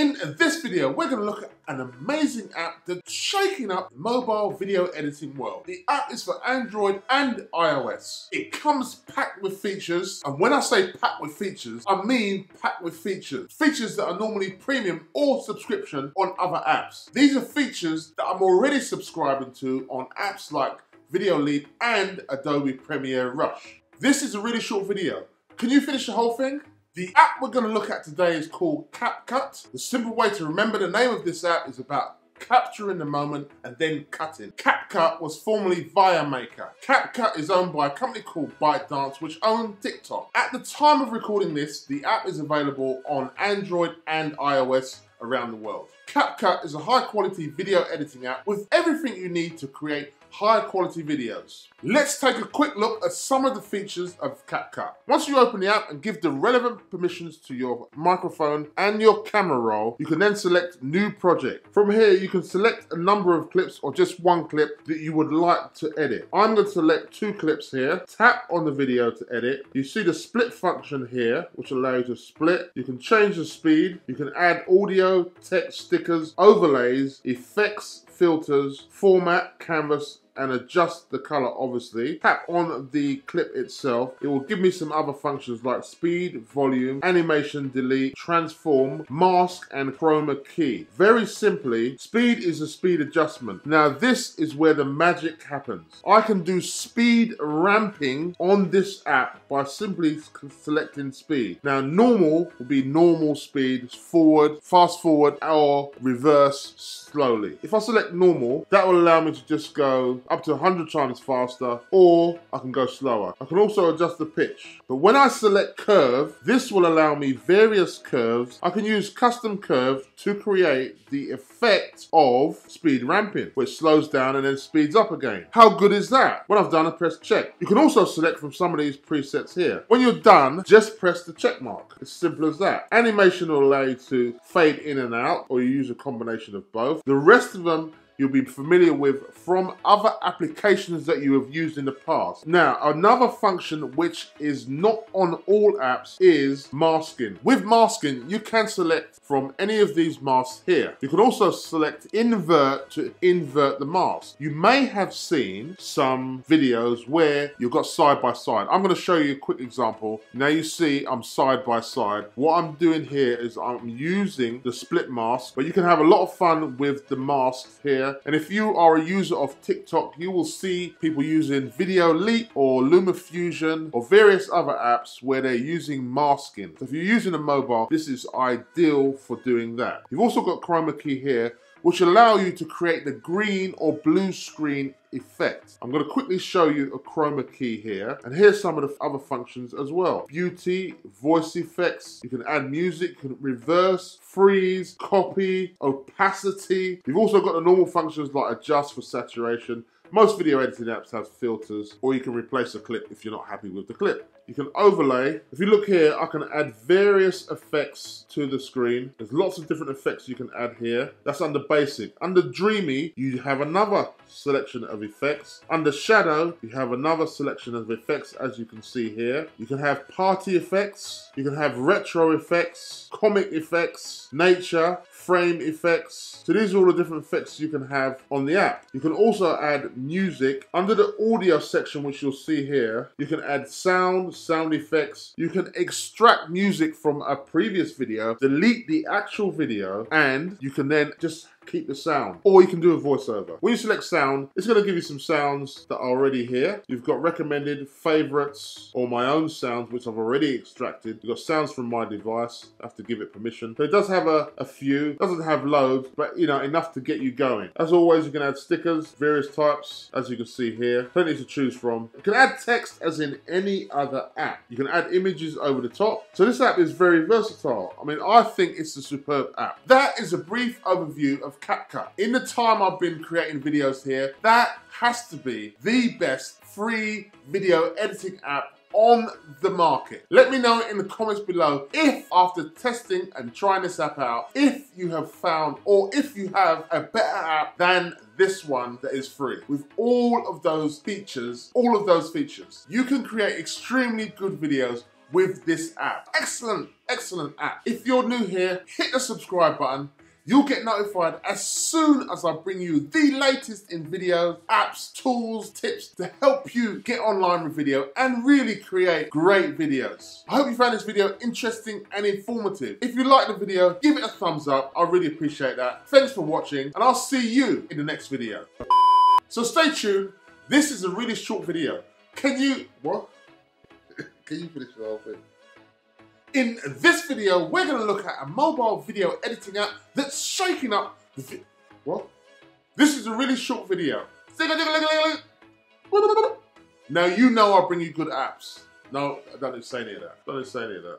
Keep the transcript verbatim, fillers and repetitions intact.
In this video, we're going to look at an amazing app that's shaking up the mobile video editing world. The app is for Android and iOS. It comes packed with features, and when I say packed with features, I mean packed with features. Features that are normally premium or subscription on other apps. These are features that I'm already subscribing to on apps like VideoLeap and Adobe Premiere Rush. This is a really short video. Can you finish the whole thing? The app we're going to look at today is called CapCut. The simple way to remember the name of this app is about capturing the moment and then cutting. CapCut was formerly ViaMaker. CapCut is owned by a company called ByteDance, which owned TikTok. At the time of recording this, the app is available on Android and iOS around the world. CapCut is a high-quality video editing app with everything you need to create high-quality videos. Let's take a quick look at some of the features of CapCut. Once you open the app and give the relevant permissions to your microphone and your camera roll, you can then select New Project. From here, you can select a number of clips or just one clip that you would like to edit. I'm going to select two clips here. Tap on the video to edit. You see the split function here, which allows you to split. You can change the speed. You can add audio, text, stickers, overlays, effects, filters, format, canvas, and adjust the color, obviously. Tap on the clip itself. It will give me some other functions like speed, volume, animation, delete, transform, mask, and chroma key. Very simply, speed is a speed adjustment. Now, this is where the magic happens. I can do speed ramping on this app by simply selecting speed. Now, normal will be normal speed, forward, fast forward, or reverse slowly. If I select normal, that will allow me to just go up to one hundred times faster, or I can go slower. I can also adjust the pitch. But when I select curve, this will allow me various curves. I can use custom curve to create the effect of speed ramping, which slows down and then speeds up again. How good is that? When I've done, I press check. You can also select from some of these presets here. When you're done, just press the check mark. It's simple as that. Animation will allow you to fade in and out, or you use a combination of both. The rest of them you'll be familiar with from other applications that you have used in the past. Now, another function which is not on all apps is masking. With masking, you can select from any of these masks here. You can also select invert to invert the mask. You may have seen some videos where you've got side by side. I'm gonna show you a quick example. Now you see I'm side by side. What I'm doing here is I'm using the split mask, but you can have a lot of fun with the masks here. And if you are a user of TikTok, you will see people using VideoLeap or LumaFusion or various other apps where they're using masking. So if you're using a mobile, this is ideal for doing that. You've also got chroma key here, which allow you to create the green or blue screen effect. I'm going to quickly show you a chroma key here, and here's some of the other functions as well. Beauty, voice effects, you can add music, you can reverse, freeze, copy, opacity. You've also got the normal functions like adjust for saturation. Most video editing apps have filters, or you can replace a clip if you're not happy with the clip. You can overlay. If you look here, I can add various effects to the screen. There's lots of different effects you can add here. That's under basic. Under dreamy, you have another selection of effects. Under shadow, you have another selection of effects, as you can see here. You can have party effects. You can have retro effects, comic effects, nature, frame effects. So these are all the different effects you can have on the app. You can also add music. Under the audio section, which you'll see here, you can add sound, sound effects. You can extract music from a previous video, delete the actual video, and you can then just keep the sound, or you can do a voiceover. When you select sound, it's going to give you some sounds that are already here. You've got recommended, favorites, or my own sounds, which I've already extracted. You've got sounds from my device. I have to give it permission. So it does have a, a few, doesn't have loads, but you know, enough to get you going. As always, you can add stickers, various types, as you can see here, plenty to choose from. You can add text as in any other app. You can add images over the top. So this app is very versatile. I mean, I think it's a superb app. That is a brief overview of Of CapCut. In the time I've been creating videos here, that has to be the best free video editing app on the market. Let me know in the comments below if, after testing and trying this app out, if you have found, or if you have a better app than this one that is free, with all of those features, all of those features. You can create extremely good videos with this app. Excellent. excellent app. If you're new here, hit the subscribe button. You'll get notified as soon as I bring you the latest in videos, apps, tools, tips to help you get online with video and really create great videos. I hope you found this video interesting and informative. If you like the video, give it a thumbs up. I really appreciate that. Thanks for watching and I'll see you in the next video. So stay tuned. This is a really short video. Can you, what? Can you finish the whole thing? In this video, we're going to look at a mobile video editing app that's shaking up the vi- What? This is a really short video. Now you know I bring you good apps. No, I don't need to say any of that. I don't need to say any of that.